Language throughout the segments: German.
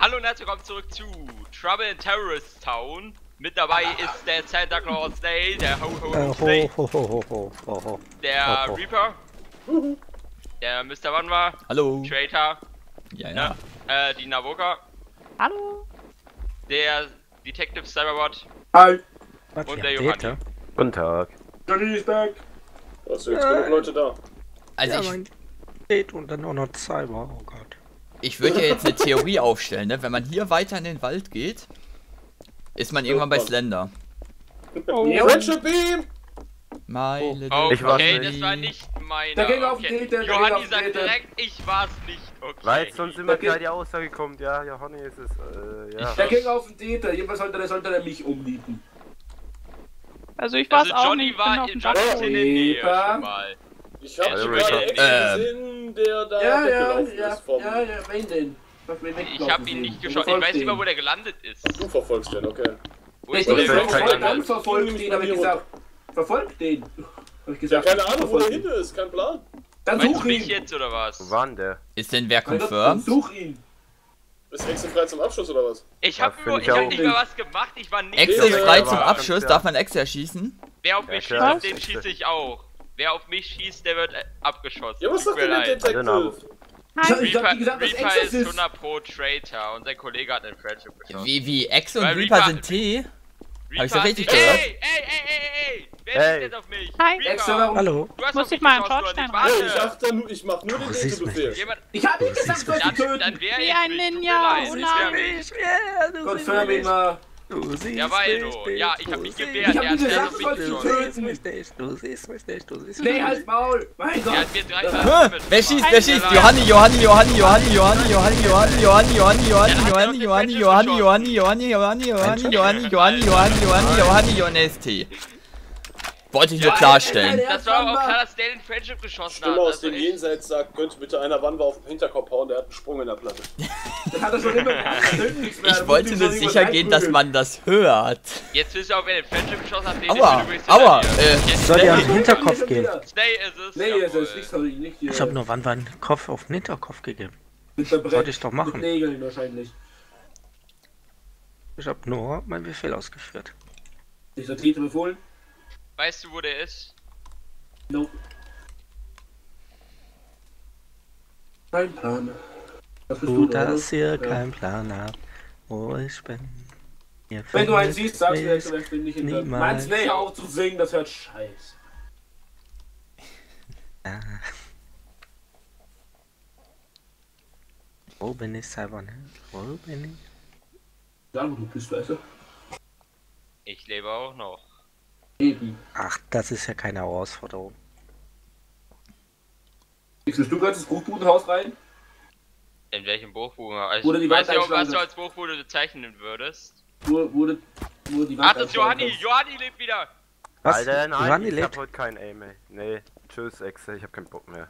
Hallo und herzlich willkommen zurück zu Trouble in Terrorist Town. Mit dabei ist der Santa Claus Day, der Ho Ho Day, der Reaper, der MisterwanwaLP, hallo, Traitor, ja. Die Navoka, hallo, der Detective CyberbotLP, hi, und der Johanni. Guten Tag. Johnny ist back. Was sind genug Leute da? Also ich und dann auch noch Cyber. Oh Gott. Ich würde ja jetzt eine Theorie aufstellen, ne? Wenn man hier weiter in den Wald geht, ist man irgendwann bei Slender. Oh, okay, das war nicht meine. Da ging auf den Date. Johanni sagt direkt, ich war's nicht. Okay. Weil sonst immer gleich die Aussage kommt, ja, Johanni ist es. Ja. Da ging auf den Date. Jedenfalls sollte er mich umnieten. Also ich war's auch nicht. Johnny war in der Nähe schon mal. Ich hab sogar gesehen, der da weggelaufen ist vom... Ja, wen denn? Ich hab ihn nicht geschossen, ich weiß nicht mal, wo der gelandet ist. Du verfolgst den, okay. Wo ist der? Dann verfolgt den, hab ich gesagt. Verfolgt den? Hab ich gesagt. Ja, keine Ahnung, wo der hinter ist, kein Plan. Dann such ihn! Jetzt oder was? Wo war denn der? Ist denn wer confirmed? Such ihn! Ist Exe frei zum Abschuss oder was? Ich hab nicht mal was gemacht, ich war nicht... Exe frei zum Abschuss, darf man Exe erschießen? Wer auf mich schießt, auf den schieße ich auch. Wer auf mich schießt, der wird abgeschossen. Ja, was sagt denn der Detective? Reaper ist 100 pro Traitor und sein Kollege hat einen Friendship geschossen. Wie? Exe und Reaper sind T? Hab ich das richtig gehört? Ey! Wer schießt jetzt auf mich? Hi! Exe, hallo! Du hast auf mich geschossen, du nicht warte! Ich mach nur den Detective-Befehl. Ich hab nicht gesagt, soll ich töten! Wie ein Ninja! Oh nein! Confirm ihn mal! Du siehst mich, ja, ich hab mich gewehrt, er hat du siehst mich nicht. Nee, halt Maul! Mein Gott! Wer schießt? Johanni, wollte ich nur klarstellen. Das war auch klar, dass der den Friendship geschossen hat. Aus dem Jenseits sagt, könnt bitte einer Wanwa auf den Hinterkopf hauen, der hat einen Sprung in der Platte. Ich wollte nur sicher gehen, dass man das hört. Jetzt wisst ihr auch, wer den Friendship geschossen hat. Aua! Soll der auf den Hinterkopf gehen? Nee, ich hab nur Wanwa einen Kopf auf den Hinterkopf gegeben. Sollte ich doch machen. Ich hab nur meinen Befehl ausgeführt. Ist der dritte befohlen? Weißt du, wo der ist? Nope. Kein Plan. Gut, dass ihr keinen Plan habt, wo ich bin. Wenn du einen siehst, sagst du, ich bin nicht in der... Meinst du auch zu singen, das hört scheiße. Wo bin ich, Cyberman? Wo bin ich? Da, wo du bist, weißt du? Ich lebe auch noch. Eben. Ach, das ist ja keine Herausforderung. Kriegst du ganz ins Bruchbudenhaus rein? In welchem Bruchbudenhaus? Also, ich weiß nicht, was du als Bruchbude bezeichnen würdest. Wo die Wand... Ach, das ist Johanni! Johanni lebt wieder! Was? Alter, nein, Johanni lebt? Ich hab heute keinen Aim, ey. Nee, tschüss, Exe, ich hab keinen Bock mehr.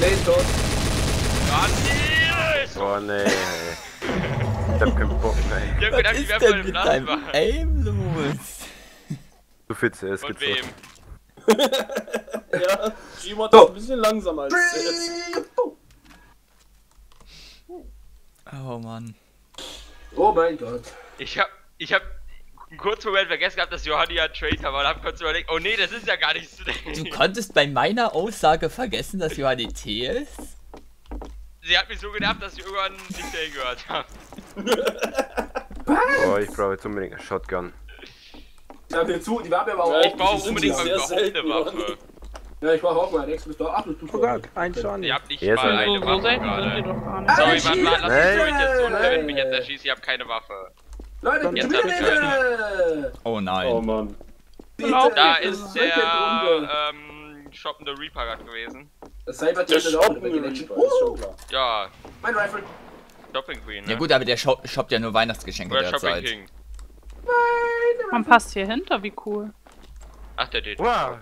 Der ist tot. Johanni ist tot. Oh, nee, ey. Ich hab keinen Bock, ey. Ich hab gedacht, ich wär voll im Plan. Aim los! Du fitzt, es geht's los. Ja, G-Mod ist ein bisschen langsamer als jetzt. Oh Mann. Oh mein Gott. Ich hab einen kurzen Moment vergessen gehabt, dass Johanni ein Traitor war und hab kurz überlegt, oh nee, das ist ja gar nicht so. Du konntest bei meiner Aussage vergessen, dass Johanni T ist? Sie hat mich so genervt, dass ich irgendwann nicht mehr gehört habe. Boah, ich brauche jetzt unbedingt eine Shotgun. Ich hab dir zu, die Waffe aber auch. Ich brauche unbedingt mal überhaupt eine Waffe. Ja, ich brauche auch mal. Ex bist du. Ach, du vergaß. Ein Schaden. Ihr habt nicht mal eine Waffe. Sorry, Mann, lass mich durch jetzt runter, wenn ich mich jetzt erschieße. Ich hab keine Waffe. Leute, jetzt hab ich keine. Oh nein. Oh Mann. Da ist der shoppende Reaper gerade gewesen. Das Cyber-Titel auch über die Election. Ja. Mein Rifle. Shopping Queen, ne? Ja gut, aber der shoppt ja nur Weihnachtsgeschenke derzeit. Shopping King. Man passt hier hinter, wie cool. Ach, der Date. Wow.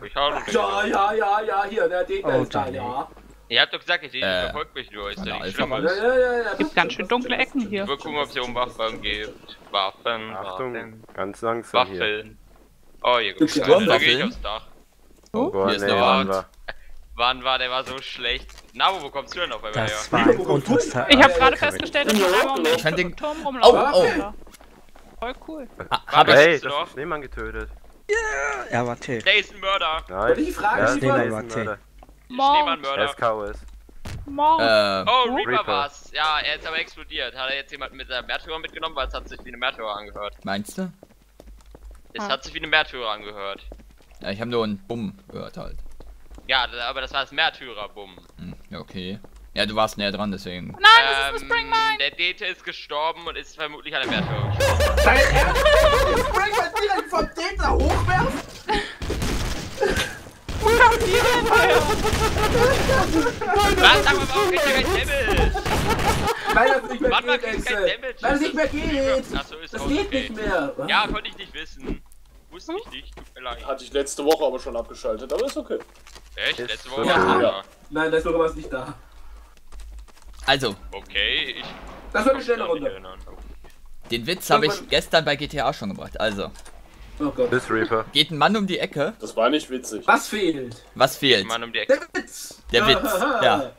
Ja, hier, der Date ist da, ja. Ihr habt doch gesagt, ich verfolgt mich nur, ist ja nicht schlimm. Es gibt ganz schön dunkle Ecken hier. Wir gucken, ob es hier um Waffen geht. Waffen, Achtung, ganz langsam hier. Waffeln. Oh, hier gibt's Sturmwaffeln. Da geh ich aufs Dach. Oh, hier ist noch was. Der war so schlecht. Navo, wo kommst du denn auf einmal her? Ich habe gerade festgestellt, dass ich einmal mit dem Turm rumlaufe. Voll cool. Hey, du hast niemanden getötet. Yeah! Er war T. Der ist ein Mörder. Nein. Ich frage mich, wer ist ein Mörder? Mörder. SK ist. Oh, Reaper war's. Ja, er ist aber explodiert. Hat er jetzt jemanden mit seinem Märtyrer mitgenommen, weil es hat sich wie eine Märtyrer angehört. Meinst du? Es hat sich wie eine Märtyrer angehört. Ja, ich habe nur einen Bumm gehört halt. Ja, aber das war das Märtyrer-Bumm. Ja, okay. Ja, du warst näher dran, deswegen. Nein, das ist eine Springmine! Der Dete ist gestorben und ist vermutlich an der Märtyrer gestorben. Dein Ernst? Du Springmine direkt vom Dete hochwerfst? Wo kam die denn her? Was? Aber warum kriegt ihr kein Damage? Weil das nicht mehr geht, weil das nicht mehr geht! Achso, ist das geht nicht mehr! Ja, konnte ich nicht wissen. Wusste ich nicht, tut mir leid. Hatte ich letzte Woche aber schon abgeschaltet, aber ist okay. Echt? Letzte Woche war es da? Nein, letzte Woche war es nicht da. Also. Okay, ich. Das wird eine schnelle Runde. Den Witz habe ich gestern bei GTA schon gebracht, also. Oh Gott. Das Reaper. Geht ein Mann um die Ecke. Das war nicht witzig. Was fehlt? Was fehlt? Mann um die Ecke. Der Witz! Der Witz, ja.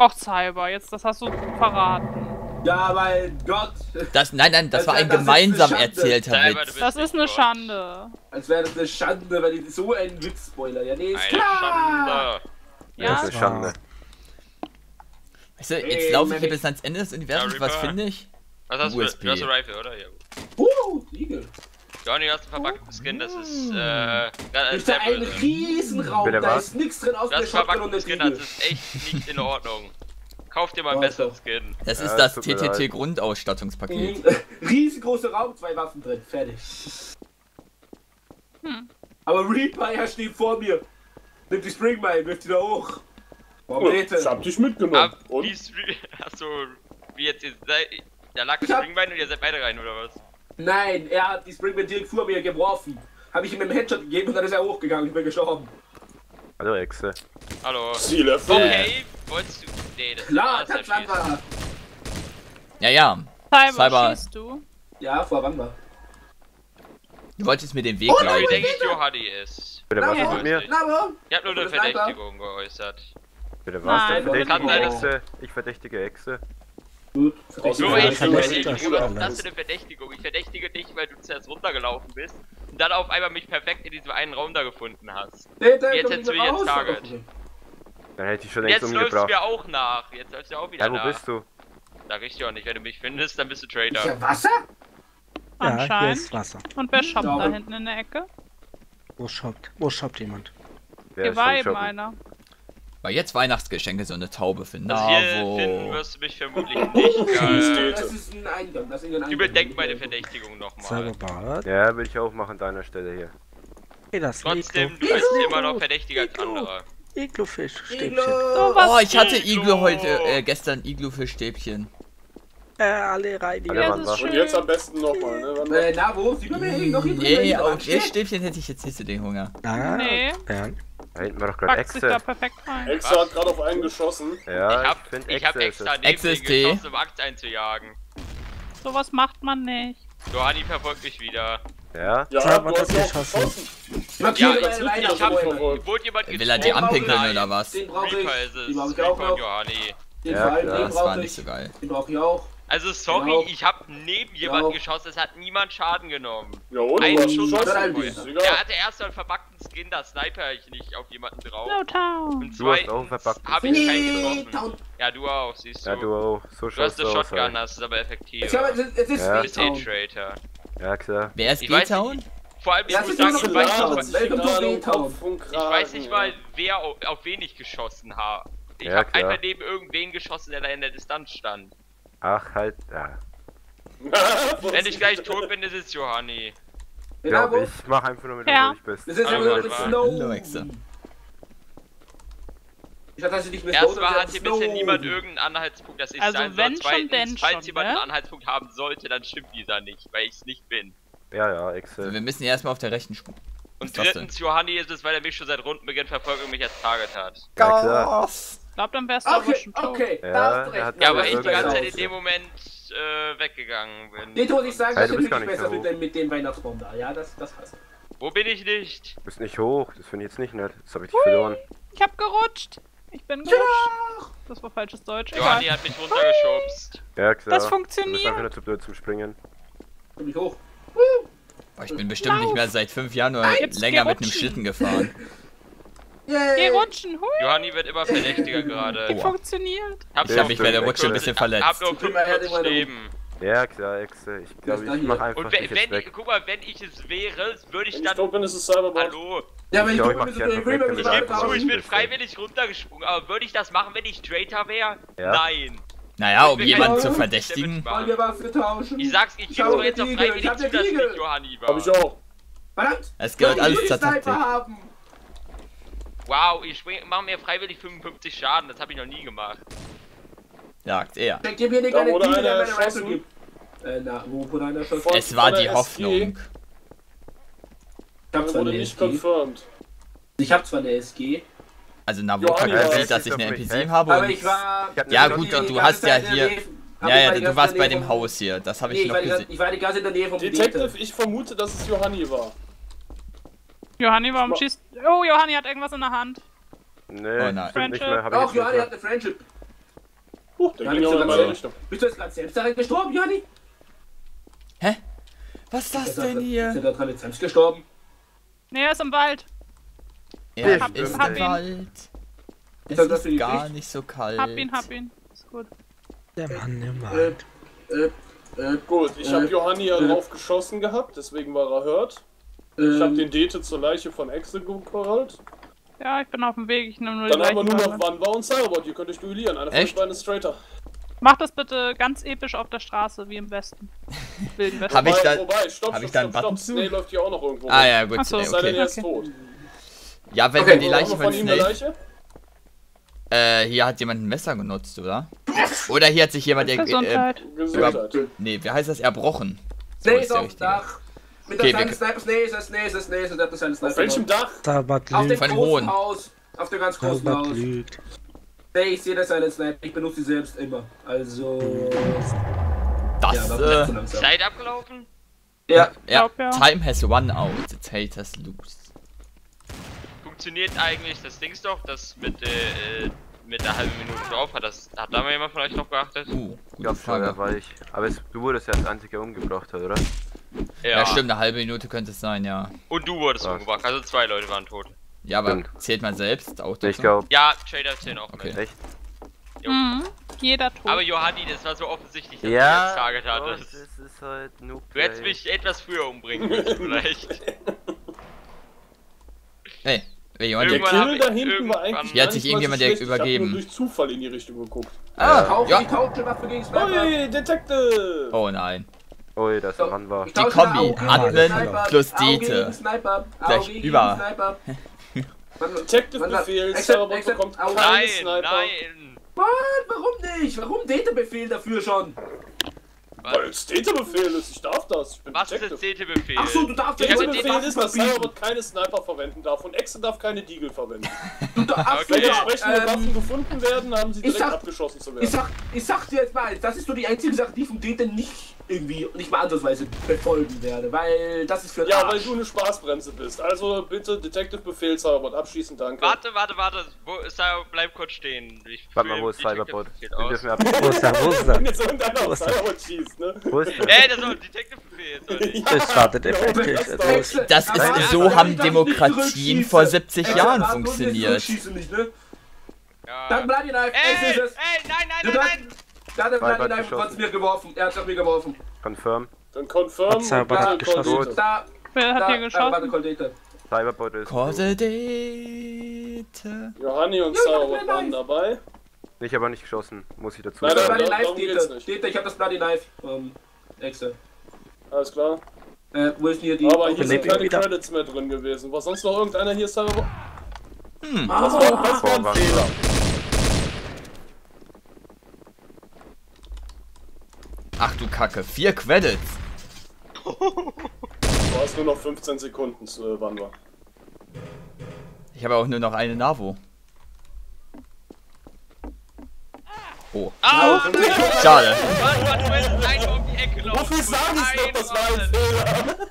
Och, Cyber, jetzt, das hast du verraten. Ja, mein Gott. Das, nein, das war ein gemeinsam erzählter Witz. Das ist eine Schande. Als wäre das eine Schande, wenn ich so einen Witz spoiler. Ja, nee, ist klar. Ja, das ist eine Schande. Weißt du, jetzt laufe ich hier bis ans Ende des Universums, was finde ich? Was hast du? Du hast eine Rifle, oder? Igel. Johanni, du hast einen verbackten Skin, das ist, das ist ja ein Riesenraum, da ist nichts drin außer der Shotgun und der Skin, das ist echt nicht in Ordnung. Kauf dir mal einen besseren Skin. Das ist das TTT-Grundausstattungspaket. Riesengroße Raum, 2 Waffen drin, fertig. Aber Reaper steht vor mir. Nimm die Springmine, wirf die da hoch. Warum nicht? Ich hab dich mitgenommen. Und? Achso, wie jetzt, da lag die Springmine und ihr seid beide rein, oder was? Nein, er hat die Springmine direkt vor mir geworfen. Hab ich ihm einen Headshot gegeben und dann ist er hochgegangen, ich bin gestorben. Hallo, Exe. Hallo. Zielöffnung. Okay, wolltest du... Nee, das klar, das war. Ja. Cyber, schießt du? Ja, vor wann war? Du wolltest mir den Weg laufen. Ich denke, Johanni ist. Bitte was mit mir? Ich hab nur eine Verdächtigung geäußert. Bitte was? Ich verdächtige Exe. Gut. Das ist eine Verdächtigung. Ich verdächtige dich, weil du zuerst runtergelaufen bist und dann auf einmal mich perfekt in diesem einen Raum da gefunden hast. Jetzt hättest du mich jetzt target. Dann hätte ich schon längst umgebracht. Jetzt läufst du mir auch nach. Jetzt läufst du auch wieder nach. Ja, wo bist du? Sag ich dir auch nicht. Wenn du mich findest, dann bist du Traitor. Ist ja Wasser? Anscheinend. Ja, hier ist Wasser. Und wer shoppt da hinten in der Ecke? Wo shoppt? Wo shoppt jemand? Hier war eben einer. Weil jetzt Weihnachtsgeschenke so eine Taube finden. Also hier finden wirst du mich vermutlich nicht. Das ist ein Eingang. Überdenk meine Verdächtigung nochmal. Ja, will ich auch machen an deiner Stelle hier. Trotzdem, du bist immer noch verdächtiger als andere. Iglufischstäbchen. Oh, ich hatte Iglu heute, gestern Iglufischstäbchen. Alle rein, und jetzt am besten nochmal, ne? Navo, sieht man mir noch hier drin? Nee, auf ihr Stäbchen hätte ich jetzt nicht so den Hunger. Nee. Da hinten war doch gerade Exe. Exe hat gerade auf einen geschossen. Ja, ich hab extra neben den geschossen, um Axt einzujagen. Sowas macht man nicht. Johanni verfolgt mich wieder. Ja, du hast ja geschossen. Wurde jemand geschossen? Will er die anpinkeln oder was? Den brauche ich. Das war nicht so geil. Den brauche ich auch. Also sorry, ich hab neben jemand geschossen, es hat niemand Schaden genommen. Ja, und? Einen Schuss. Der hatte erst einen verbackten Skin, da sniper ich nicht auf jemanden drauf. Und zweitens hab ich keinen getroffen. Ja, du auch, siehst du. Ja, du auch. Du hast eine Shotgun, das ist aber effektiv. Du bist eh Traitor. Ja, klar. Wer ist G-Town? Vor allem, ich muss sagen, ich weiß nicht mal, wer auf wen ich geschossen habe. Ich hab einfach neben irgendwen geschossen, der da in der Distanz stand. Ach, halt da. Wenn ich gleich tot bin, ist es Johanni. Ja, ich mach einfach nur mit dem bist. Das ist ja. Ich dachte, dass ich nicht mehr erstmal hat hier bisher niemand irgendeinen Anhaltspunkt, dass ich sein soll. Zweitens, falls jemand einen Anhaltspunkt haben sollte, dann stimmt dieser nicht, weil ich es nicht bin. Ja, Excel. Also wir müssen erstmal auf der rechten Spur. Und drittens, Johanni ist es, weil er mich schon seit Rundenbeginn verfolgt und mich als Target hat. Gott. Ich glaub, dann wär's doch schon tot. Okay, da hast du recht. Ja, aber ich die ganze Zeit in dem Moment weggegangen bin. Nee, du musst nicht sagen, dass du nicht besser bist mit dem Weihnachtsbaum da. Ja, das passt. Wo bin ich nicht? Du bist nicht hoch, das finde ich jetzt nicht nett. Das habe ich dich verloren. Ich hab gerutscht. Ich bin gerutscht. Ja. Das war falsches Deutsch. Johanni hat mich runtergeschubst. Ja, klar. Das funktioniert. Ich bin einfach zu blöd zum Springen. Komm ich hoch. Oh, ich bin bestimmt nicht mehr seit 5 Jahren oder länger mit einem Schlitten gefahren. Geh rutschen, hui. Johanni wird immer verdächtiger gerade. Die funktioniert. Ich hab mich bei der Rutsche ein bisschen verletzt. Hab nur 45 Leben. Ja klar, Exe, ich glaube, ich mach einfach weg. Guck mal, wenn ich es wäre, würde ich dann... Wenn es ist Cyberbot. Hallo. Ja, aber ich glaube, ich bin freiwillig runtergesprungen, aber würde ich das machen, wenn ich Traitor wäre? Ja. Nein. Naja, um jemanden zu verdächtigen. Ich sag's, ich gebe doch jetzt auf freiwillig zu, dass ich Johanni war. Hab ich auch. Verdammt! Es gehört alles zur Taktik. Wow, ich mache mir freiwillig 55 Schaden, das habe ich noch nie gemacht. Sagt er. Dann gib mir nicht eine Kugel, der meine Scheiße gibt. Na, wo wurde einer schon? Es war die Hoffnung. Ich wurde nicht confirmed. Ich hab zwar eine SG. Also Navoka sieht, dass ich eine NPC habe. Aber ich war... Ja gut, du hast ja hier... Ja, du warst bei dem Haus hier, das habe ich noch gesehen. Ich war die ganze in der Nähe vom Detective, ich vermute, dass es Johanni war. Johanni, warum schießt... Oh, Johanni hat irgendwas in der Hand. Nee, nicht mehr. Doch, Johanni hat eine Friendship. Bist du jetzt gerade selbst daran gestorben, Johanni? Hä? Was ist das denn hier? Ist er daran jetzt selbst gestorben? Nee, er ist im Wald. Er ist im Wald. Es ist gar nicht so kalt. Hab ihn, ist gut. Der Mann im Wald. Gut, ich hab Johanni ja drauf geschossen gehabt, deswegen war er hört. Ich hab den Dete zur Leiche von Exe geholt. Ja, ich bin auf dem Weg, ich nehme nur die Leiche. Dann haben wir nur noch Wanwa und Cyberbot, ihr könnt euch duellieren. Einer von euch beiden ist Traitor. Mach das bitte ganz episch auf der Straße, wie im Westen. Wilden Westen. Hab ich da einen Button zu? Snail läuft hier auch noch irgendwo. Ah ja, gut. Achso, okay. Ist tot. Ja, wenn wir die Leiche von Snail... Hier hat jemand ein Messer genutzt, oder? Oder hier hat sich jemand... Gesundheit. Nee, wie heißt das? Erbrochen. Snail ist auf dem Dach. Mit der kleinen Sniper, Snail, das ist eine Sniper. Auf welchem Dach? Auf dem großen Haus. Auf dem ganz großen Haus. Nee, ich sehe das als Sniper. Ich benutze sie selbst immer. Also... Das, Zeit abgelaufen? Ja. Time has run out. It's haters loose. Funktioniert eigentlich das Dings doch, das mit einer halben Minute drauf hat. Hat da mal jemand von euch noch geachtet? Gute Frage, weil ich... Aber du wurdest ja als einziger umgebracht, oder? Ja, stimmt, eine halbe Minute könnte es sein, ja. Und du wurdest umgebracht, also 2 Leute waren tot. Ja, aber zählt man selbst auch durch? Ich glaube. Ja, Trader zählen auch mit. Echt? Jeder tot. Aber Johanni, das war so offensichtlich, dass du jetzt target hattest. Das ist halt Noob. Du hättest mich etwas früher umbringen müssen, vielleicht. Hey, hier hat sich irgendjemand übergeben. Ich hab nur durch Zufall in die Richtung geguckt. Ah, ja. Oh, Detective! Oh nein. Ui, das dran war. Die Kombi, Admin plus Dete. Gleich über. Detective-Befehl, Cyberbot bekommt keinen Sniper. Nein. Mann, warum nicht? Warum Dete-Befehl dafür schon? Weil es Dete-Befehl ist, ich darf das. Was ist das Dete-Befehl? Achso, du darfst Dete-Befehl ist, dass Cyberbot keine Sniper verwenden darf und Exe darf keine Deagle verwenden. Wenn entsprechende Waffen gefunden werden, haben sie direkt abgeschossen zu werden. Ich sag dir jetzt mal, das ist so die einzige Sache, die von Dete nicht irgendwie und nicht mal andersweise befolgen werde, weil das ist für Ja, weil du eine Spaßbremse bist. Also bitte Detective-Befehl, Cyberbot abschießen, danke. Warte, bleib kurz stehen. Warte mal, wo ist Cyberbot? Wo ist er? Wo ist er? Wo ist er? Ey, das ist ein Detective-Befehl. Das startet effektiv. Das ist, so haben Demokratien vor 70 Jahren funktioniert. Dann bleib ihn einfach. Ey, nein! Da hat er gerade den Knife von mir geworfen. Er hat auf mir geworfen. Confirm. Dann Confirm. Cyberbot hat geschossen. Wer hat hier geschossen? Warte, Coldete. Cyberbot ist Coldete. Johanni und Cyberbot waren dabei. Ich habe nicht geschossen, muss ich dazu sagen. Bloody Knife, Dete. Dete, ich hab das Bloody Knife. Exe. Alles klar. Wo ist hier die... Aber hier sind keine Credits mehr drin gewesen. War sonst noch irgendeiner hier Cyberbot? Das war ein Fehler. Ach du Kacke, 4 Credits! Du hast nur noch 15 Sekunden zu Wanwa. Ich habe auch nur noch eine Navo. Oh. Schade. Wofür sagen Sie das? Das war ein Fehler.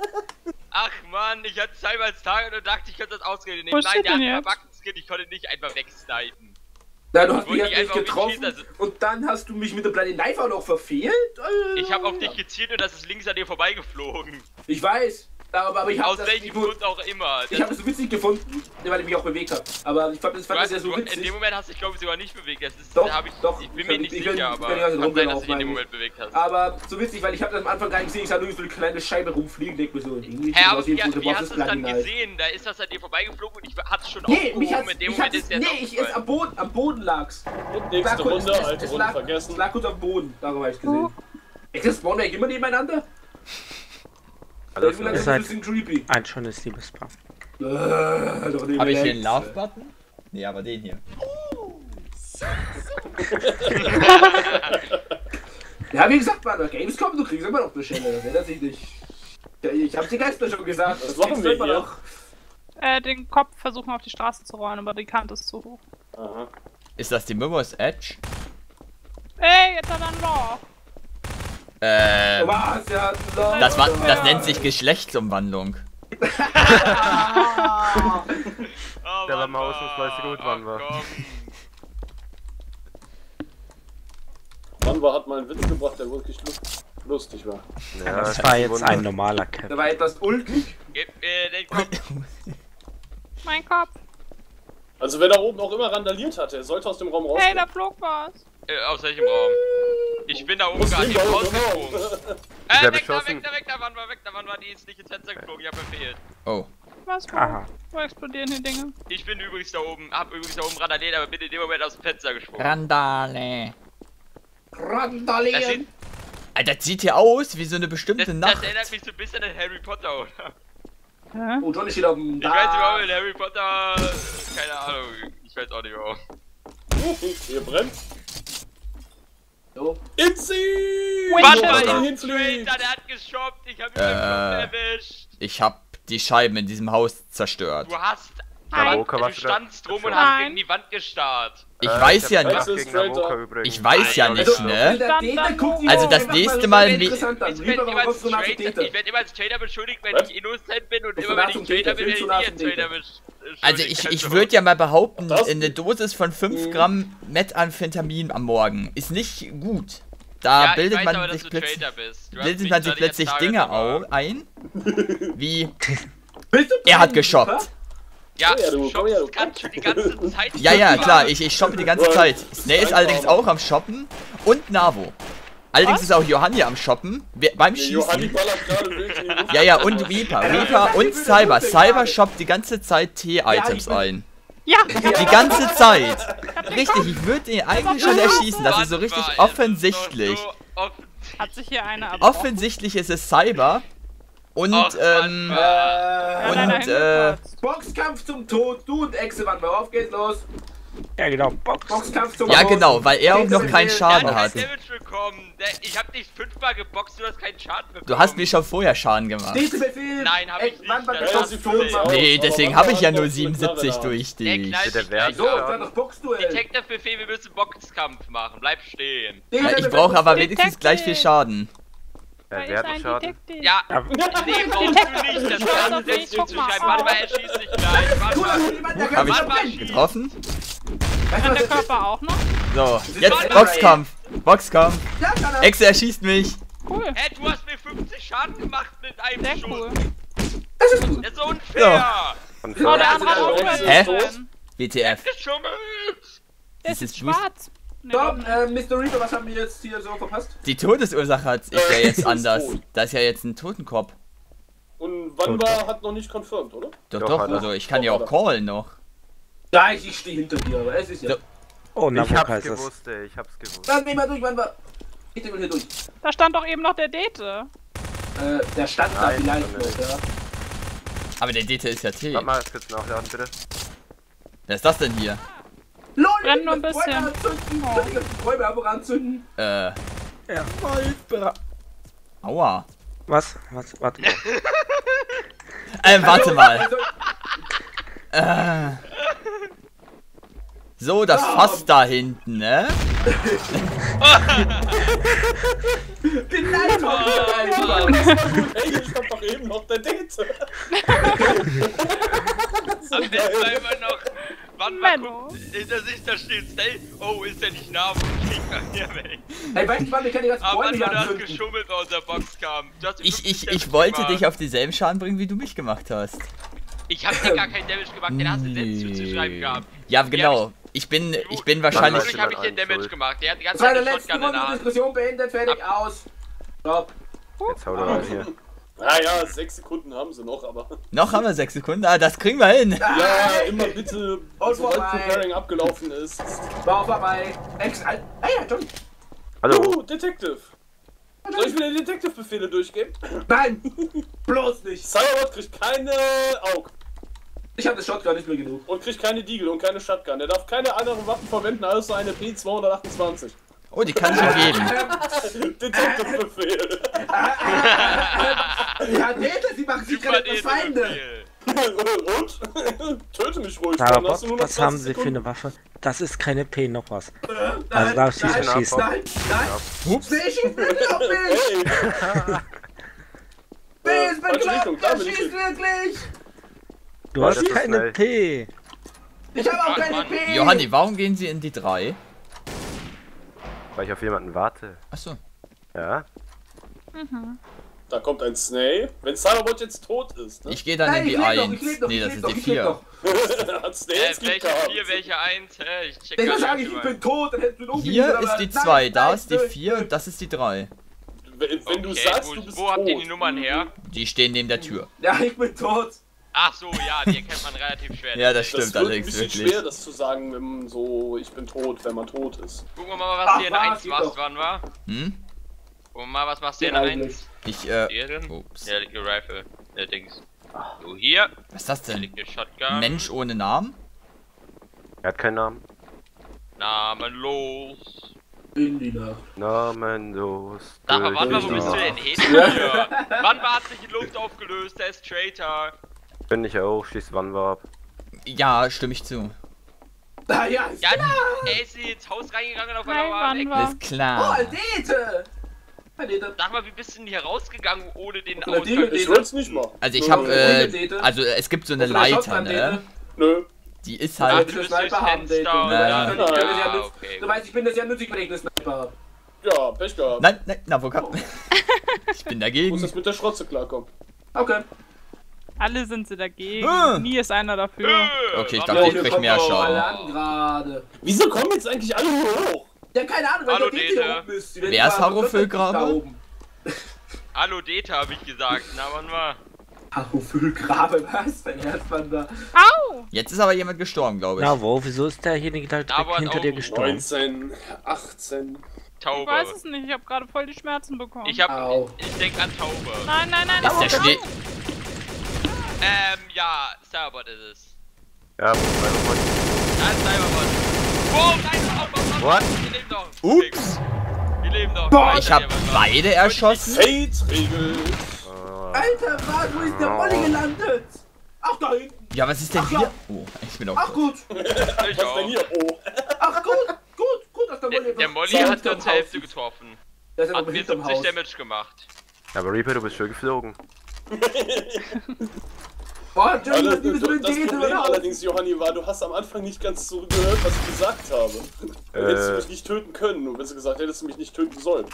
Ach man, ich hatte Cyber als Target und dachte, ich könnte das ausreden. Nein, der hat verbacken. riskiert, ich konnte nicht einfach wegsnipen. Nein, du hast mich nicht getroffen also, und dann hast du mich mit dem kleinen Knife auch noch verfehlt? Ich habe auf dich gezielt und das ist links an dir vorbeigeflogen. Ich weiß, aber ich habe das... Aus welchem Grund auch immer. Ich habe es so witzig gefunden, weil ich mich auch bewegt habe. Aber ich fand das sehr so witzig. In dem Moment hast du dich, glaube ich, sogar nicht bewegt. Das ist, doch, ich bin mir nicht sicher, aber kann sein, dass du dich in dem Moment bewegt hast. Aber so witzig, weil ich habe das am Anfang gar nicht gesehen. Ich sah nur so eine kleine Scheibe rumfliegen. Denke mir so, wie hast du das dann gesehen? Da ist das an dir vorbeigeflogen und ich hatte es schon aufgehoben. In dem Moment ist der... Nee, ich ist am Boden. Am Boden lag's. Nächste Runde, alte Runde vergessen. Es lag kurz am Boden, darüber habe ich gesehen. Echt, spawnen wir immer nebeneinander? Also das ist ein bisschen creepy. Ein schönes Liebespaar. Habe ich hier einen Love-Button? Nee, aber den hier. Ja, wie gesagt, bei Gamescom, du kriegst immer noch eine Schelle, das ändert sich nicht. Ich hab's die Geister schon gesagt, das machen wir noch. Den Kopf versuchen auf die Straße zu rollen, aber die Kante ist zu hoch. Aha. Ist das die Mirror's Edge? Ey, jetzt hat er ein Loch. Das nennt sich Geschlechtsumwandlung. Der war im Haus und weiß gut, wann war. Wann hat mal einen Witz gebracht, der wirklich lustig war. Ja, das war jetzt ein normaler Cap. Der war etwas ulkig. Gib mir den Kopf. Mein Kopf. Also wer da oben auch immer randaliert hatte, er sollte aus dem Raum raus. Hey, da flog was. Aus welchem Raum? Ich bin da oben gar nicht rausgeflogen. Weg da, die ist nicht ins Fenster geflogen, ich hab verfehlt. Oh. Was? Aha. Wo explodieren die Dinge? Ich bin übrigens da oben, randaliert, aber bin in dem Moment aus dem Fenster gesprungen. Randalieren! Alter, das sieht hier aus wie so eine bestimmte Nacht. Das erinnert mich so ein bisschen an Harry Potter, oder? Hä? Oh, Johnny steht auf dem Dach. Ich weiß nicht, warum in Harry Potter... Keine Ahnung, ich weiß auch nicht, warum. Hier brennt. So. Itzy! Der hat geshoppt, ich hab ihn erwischt. Ich hab die Scheiben in diesem Haus zerstört. Du hast... Du standst drum und hast gegen die Wand gestarrt. Ich weiß ja nicht, ne? Also das nächste Mal... Ich werde immer als Trader beschuldigt, wenn ich innocent bin und immer wenn ich Trader bin, werde ich als Trader beschuldigt. Also ich würde ja mal behaupten, eine Dosis von 5 Gramm Methamphetamin am Morgen ist nicht gut. Da bildet man sich plötzlich Dinge ein, wie... Er hat geshoppt. Ja, du shoppst schon die ganze Zeit. Ja, klar, ich shoppe die ganze Zeit. Snay ist allerdings auch am Shoppen und Navo. Allerdings ist auch Johanni am Shoppen, beim Schießen. Ja, und Reaper. Reaper und Cyber. Cyber shoppt die ganze Zeit T-Items ein. Ja! Die ganze Zeit! Richtig, ich würde ihn eigentlich schon erschießen. Das ist so richtig offensichtlich. Hat sich hier einer abgebrochen? Offensichtlich ist es Cyber. Und, Boxkampf zum Tod, du und ExeTheEnhanced, auf geht's los! Ja, genau, Boxkampf zum Tod! Ja, genau, weil er auch noch keinen Schaden hat. Ich hab dich 5-mal geboxt, du hast keinen Schaden bekommen. Du hast mir schon vorher Schaden gemacht. Nein, hab ich nicht. Nee, deswegen hab ich ja nur 77 durch dich. So, dann noch Boxduell. Detective-Befehl, wir müssen Boxkampf machen, bleib stehen. Ich brauche aber wenigstens gleich viel Schaden. Hab ich getroffen? Kann der Körper auch noch? So, jetzt Boxkampf! Boxkampf! Exe erschießt mich! Cool! Ey, du hast mir 50 Schaden gemacht mit einem Schuss! Das ist unfair! Oh, der andere hat auch geschossen! Hä? WTF! Das ist schwarz! Stopp, Mr. Reaper, was haben wir jetzt hier so verpasst? Die Todesursache ist ja jetzt anders. Da ist ja jetzt ein Totenkopf. Und Wanwa hat noch nicht confirmed, oder? Doch, also ich kann ja auch callen noch. Nein, ich stehe hinter dir, aber es ist ja... Oh, Navoka ist das. Ich hab's gewusst. Dann geh mal durch, Wanwa. Geht mal hier durch. Da stand doch eben noch der Dete. Der stand da vielleicht noch, ja. Aber der Dete ist ja T. Warte mal, das kurz nachladen, bitte. Wer ist das denn hier? LOL! Brenn nur ein bisschen. Räume einfach anzünden. Aua. Was? Warte mal. Warte mal. So, das Fass da hinten, ne? Den Leiter! Ey, ich hab doch eben noch der Date! Am besten war immer noch... Mann, guckt hinter sich, da steht Stay. Oh, ist der nicht nah? Kriegt man hier weg. Ey, weißt du was, wir können dir das Bäume hier anzünden. Du hast geschummelt aus der Box kam. Ich wollte dich auf dieselben Schaden bringen, wie du mich gemacht hast. Ich hab dir gar keinen Damage gemacht, den hast du selbst zuzuschreiben gehabt. Ja, genau. Ich bin wahrscheinlich... Natürlich hab ich den Damage gemacht, der hat die ganze Zeit eine Shotgun in der Hand. Seine letzte Diskussion beendet, fertig, aus. Stopp. Jetzt hau doch mal hier. Naja, 6 Sekunden haben sie noch, aber... Noch haben wir 6 Sekunden? Ah, das kriegen wir hin! Ja, immer bitte, sobald Preparing abgelaufen ist. War vorbei! Ah ja, Johnny! Hallo! Detective! Soll ich mir den Detective-Befehle durchgeben? Nein! Bloß nicht! Cyberbot kriegt keine Aug. Ich hab das Shotgun nicht mehr genug. Und kriegt keine Deagle und keine Shotgun. Er darf keine anderen Waffen verwenden, als eine P228. Oh, die kann ich ja geben. Detektivbefehl. Ja, Dete, sie machen sich gerade etwas Feinde. Und? Töte mich ruhig. Dann hast du nur noch 20 Sekunden. Was haben sie für eine Waffe? Das ist keine P noch was. Also darf ich nicht schießen. Nein. Ups. Nee, ich schieß wirklich auf mich. B ist bekloppt, der schießt wirklich. Du hast keine P. Ich hab auch keine P. Johanni, warum gehen sie in die 3? Weil ich auf jemanden warte. Achso. Ja. Mhm. Da kommt ein Snail. Wenn Cyberbot jetzt tot ist, ne? Ich gehe dann in die 1. Nee, das ist die 4. Welche 4, welche 1? Ich check gar nicht. Ich bin tot, dann hättest du irgendwie. Hier ist die 2, da ist die 4 und das ist die 3. Wenn du sagst, du bist tot. Wo habt ihr die Nummern her? Die stehen neben der Tür. Ja, ich bin tot. Ach so, ja, die erkennt man relativ schwer. Ja, das stimmt allerdings wirklich. Es ist schwer, das zu sagen, wenn man so, ich bin tot, wenn man tot ist. Gucken wir mal, was hier in 1 dran war. Hm? Gucken wir mal, was machst du in 1? Ups. Der liegt Rifle, der Dings. So, hier. Was ist das denn? Mensch ohne Namen? Er hat keinen Namen. Namenlos. In die Nacht. Namenlos. Sag mal, wann bist du denn hin? Wann hat sich die Luft aufgelöst? Der ist Traitor. Bin ich auch, schließt Wanwa ab. Ja, stimme ich zu. Ah, ja, ist klar! Er ist ins Haus reingegangen auf einer Wanwa. Ist klar. Oh, Dete! Sag mal, wie bist du denn hier rausgegangen ohne den Ausgang? Ich will's nicht mal. Also ich hab, also es gibt so eine Leiter, ne? Nö. Die ist halt... Du weißt, ich bin das ja nützlich, wenn ich eine Sniper hab. Ja, Pech gehabt. Nein, nein, Navoka. Ich bin dagegen. Muss das mit der Schrotze klarkommen. Okay. Alle sind sie dagegen, nie ist einer dafür. Okay, ich dachte, ich krieg mehr Schaden. Wieso kommen jetzt eigentlich alle hier hoch? Ja, keine Ahnung, weil der Dete hier oben ist. Wer ist Harofüllgrabe? Hallo Dete, hab ich gesagt. Na, wann war? Harofüllgrabe, was? Dein Herzmann da. Au! Jetzt ist aber jemand gestorben, glaube ich. Na, wo? Wieso ist derjenige da direkt hinter dir gestorben? 19, 18... Taube. Ich weiß es nicht, ich hab gerade voll die Schmerzen bekommen. Ich denk an Taube. Nein, nein, nein, nein. Ist der Schnee... ja, Cyberbot ist es. Ja, Cyberbot. Nein, Cyberbot. Wow, nein, what? Wir leben doch. Ups. Wir leben doch. Boah, ich hab beide erschossen. Fate-Regel. Alter, wo ist der Molly gelandet? Ach, da hinten. Ja, was ist denn hier? Oh, ich bin auch. Ach gut. Was ist denn hier? Oh. Ach gut, gut, gut, dass der Molly. Der Molly hat uns zur Hälfte getroffen. Hat mir 70 Damage gemacht. Aber Reaper, du bist schön geflogen. Boah, Johnny, das Problem allerdings, Johanni, war, du hast am Anfang nicht ganz so gehört, was ich gesagt habe. Hättest du mich nicht töten können, und wenn du gesagt hättest, du mich nicht töten sollen.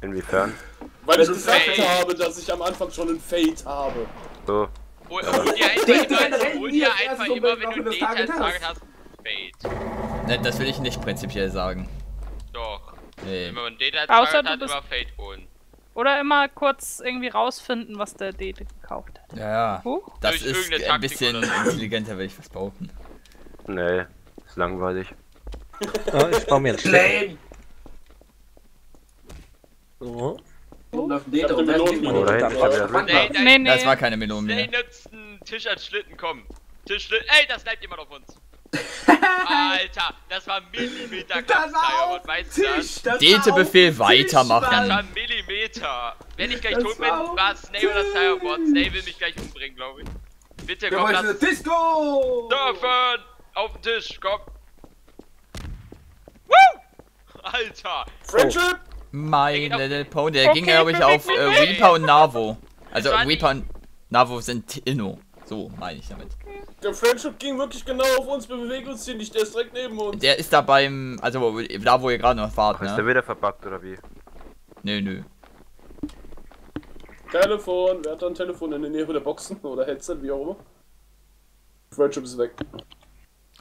Inwiefern? Weil ich gesagt habe, dass ich am Anfang schon einen Fate habe. So. Und ja, einfach immer, wenn du Date als Target hast, Fate. Ne, das will ich nicht prinzipiell sagen. Doch. Nee. Wenn man Date als Target hat, immer Fate holen. Oder immer kurz irgendwie rausfinden, was der Dete gekauft hat. Ja, das ist ein bisschen intelligenter, will ich was behaupten. Nee, ist langweilig. Oh, ich baue mir jetzt Schlägen. So. Nee, das war keine Melone mehr. Nee, nützt einen Tisch als Schlitten, komm. Tischschlitten, ey, das bleibt jemand auf uns. Alter, das war Millimeter knapp, Cyberbot, weißt du das? Dete-Befehl weitermachen. Das war Millimeter. Wenn ich gleich tot bin, war Snail oder Cyberbot. Snail will mich gleich umbringen, glaube ich. Bitte komm, lass uns. Disco! Dörfern! Auf den Tisch, komm! Woo! Alter! Friendship! My Little Pony, der ging, glaube ich, auf Reaper und Navo. Also Reaper und Navo sind Inno. So meine ich damit. Der Friendship ging wirklich genau auf uns, wir bewegen uns hier nicht, der ist direkt neben uns. Der ist da beim, also da wo ihr gerade noch fahrt, ne? Ist der wieder verpackt oder wie? Nö, nö. Telefon, wer hat da ein Telefon in der Nähe der Boxen oder Headset, wie auch immer? Friendship ist weg.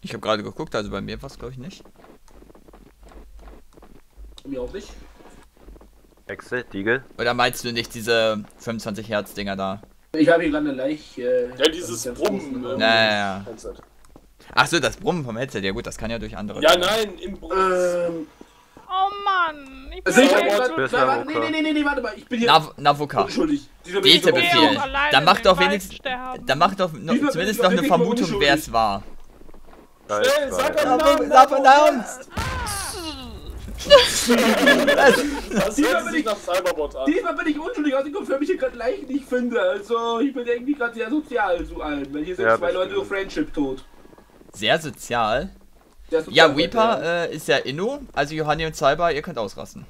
Ich habe gerade geguckt, also bei mir war es glaube ich nicht. Mir auch nicht. Excel, Diegel. Oder meinst du nicht diese 25 Hertz Dinger da? Ich habe hier gerade leicht. Ja, dieses Brummen. Naja. Achso, das Brummen vom Headset. Ja gut, das kann ja durch andere. Ja, nein, im Brummen. Oh Mann. Ich bin hier. Nee, warte mal. Ich bin hier. Navoka. Entschuldigt. Bitte befehlen. Dann macht doch wenigstens. Dann macht doch zumindest noch eine Vermutung, wer es war. Schnell, sag mal. Sag mal. Diesmal bin ich unschuldig ausgekommen, für mich hier gerade Leichen nicht finde. Also ich bin irgendwie gerade sehr sozial zu allen, weil hier sind ja, zwei Leute nur Friendship tot. Sehr sozial? Ja, Reaper ist ja Inno, also Johanni und Cyber, ihr könnt ausrasten.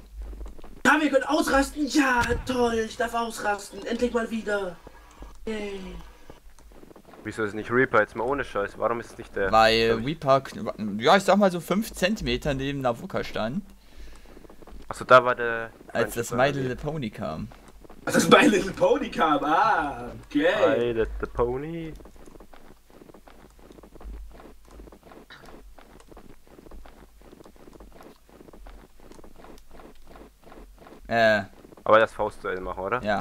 Ja, wir können ausrasten? Ja, toll, ich darf ausrasten, endlich mal wieder. Yay. Wieso ist nicht Reaper jetzt mal ohne Scheiß? Warum ist es nicht der? Weil Reaper, ja ich sag mal so 5 cm neben Navoka stand. Achso, da war der. Als das My Little Pony kam. Als das My Little Pony kam, ah, okay. My Little Pony. Aber das Faustduell machen, oder? Ja.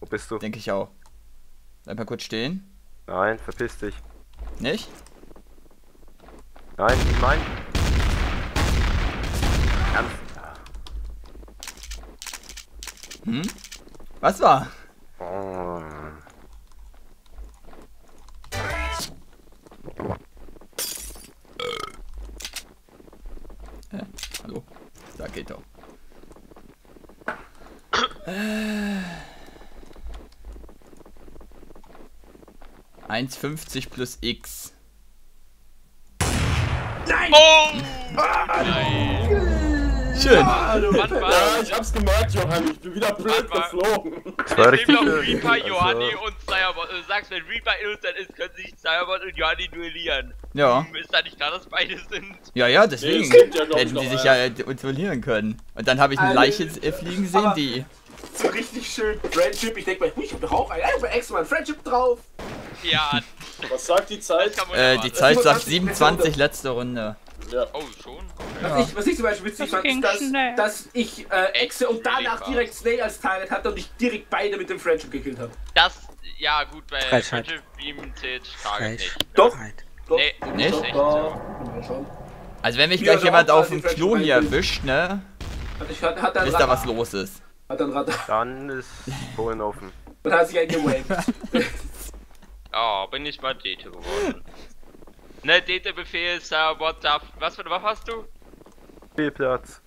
Wo bist du? Denke ich auch. Bleib mal kurz stehen. Nein, verpiss dich. Nicht? Nein, ich mein. Ganz klar. Hm? Was war? Oh. Hallo? Da geht doch. Äh. 1,50 plus X. Nein! Oh! Nein. Schön. Also, ja, ich hab's gemerkt, Johanni. Ich bin wieder blöd geflogen. Ich bin auf Reaper, Johanni und Cyberbot. Du sagst, wenn Reaper innocent ist, können sich Cyberbot und Johanni duellieren. Ja. Ist da nicht klar, dass beide sind? Ja, ja, deswegen ja, hätten die sich ja duellieren können. Und dann habe ich eine Leiche fliegen sehen, aber die. So richtig schön. Friendship. Ich denke mal, ich hab doch auch einen. Ich bin extra mal Friendship drauf. Ja. Was sagt die Zeit? Die Zeit sagt 27 letzte Runde. Ja. Oh, schon? Ja. Was ich zum Beispiel witzig fand, ist, dass ich Exe und danach direkt Snail als Target hatte und ich direkt beide mit dem Friendship gekillt habe. Das, ja gut, weil Friendship Beam zählt Target nicht. Doch. Doch. Nee, nicht. Nicht so. Also wenn mich gleich jemand auf dem Klo hier erwischt, ne? Wisst ihr, was los ist? Hat dann Radar. Dann ist Polen offen. Und hat sich eingewaved. Oh, bin ich mal Dete geworden. Ne, Dete-Befehl, Cyberbot darf. Was für eine Waffe hast du? Spielplatz.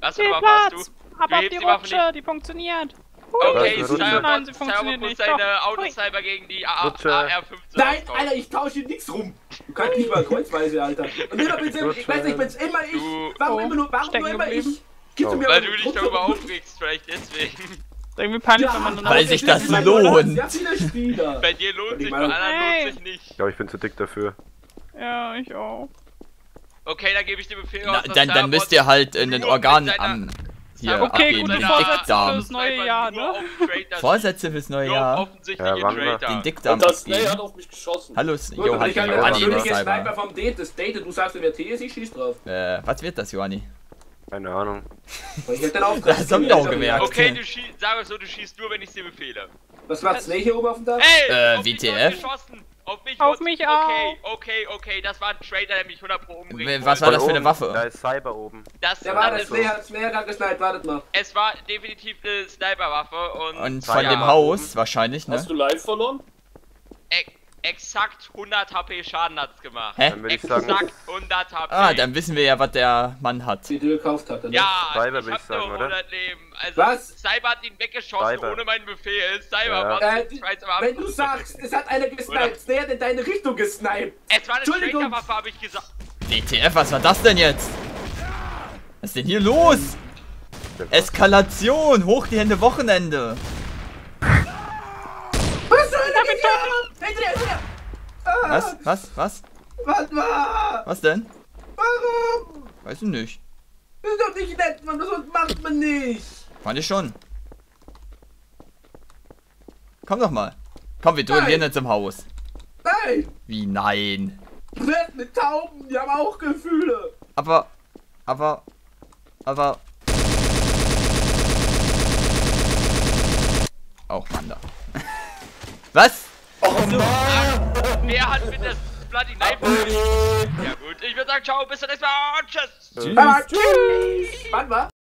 Was für eine Waffe hast du? Aber die Rutsche, die funktioniert. Okay, Cyberbot muss seine Auto-Cyber gegen die AR-15. Nein, Alter, ich tausche hier nichts rum. Du kannst nicht mal kreuzweise, Alter. Und immer bin ich, bin's immer ich. Warum immer nur ich? Weil du dich darüber aufregst, vielleicht deswegen. Panisch, ja, wenn man weil sich das lohnt. Bei dir lohnt sich, bei anderen lohnt sich nicht. Ich glaube, ich bin zu dick dafür. Ja, ich auch. Okay, dann gebe ich dir Befehl aus. Dann müsst ihr halt in den Organen an. Hier, okay, gut, Vorsätze fürs neue Jahr, ne? Vorsätze fürs neue Jahr? Ja, den Dickdarm. Das Snake hat auf mich geschossen. Hallo, Johanni. Ich bin der Sniper vom Date. Das Date, du sagst, wer T ist, ich schieß drauf. Was wird das, Johanni? Keine Ahnung. Ich hab dann auch das hab ich auch gemerkt. Okay, du schießt, sag mal so, du schießt nur, wenn ich dir befehle. Was war das hier oben auf dem Dach? Ey, WTF? Auf mich auch. Okay, das war ein Traitor, der mich 100 pro umgebracht. Was war das für eine Waffe? Da ist Cyber oben. Der war das Slayer hat gesniped, wartet mal. Es war definitiv eine Sniperwaffe und von dem Haus wahrscheinlich, ne? Hast du live verloren? Exakt 100 HP Schaden hat's gemacht. Hä? Exakt 100 HP. Ah, dann wissen wir ja, was der Mann hat. Die du gekauft hat. Ja, Cyber, ich hab nur 100 Leben. Also, was? Cyber hat ihn weggeschossen ohne meinen Befehl. Cyber, ja. Wenn du sagst, es hat einer gesniped, der hat in deine Richtung gesniped. Es war eine Traitor-Waffe, hab ich gesagt. WTF, was war das denn jetzt? Was ist denn hier los? Eskalation, hoch die Hände, Wochenende. Was soll denn das? Hinter dir, hinter dir! Was? Was? Was? Was war? Was denn? Warum? Weiß ich nicht. Das ist doch nicht nett, Mann. Das macht man nicht. Fand ich schon. Komm doch mal. Komm, wir duellieren jetzt im Haus. Nein. Wie nein? Red mit Tauben, die haben auch Gefühle. Aber. Auch Mann da. Was? Oh Mann! Wer hat mit der bloody Knife? Ja gut, ich würde sagen, ciao, bis zum nächsten Mal. Tschüss. Tschüss. Tschüss. Wann war?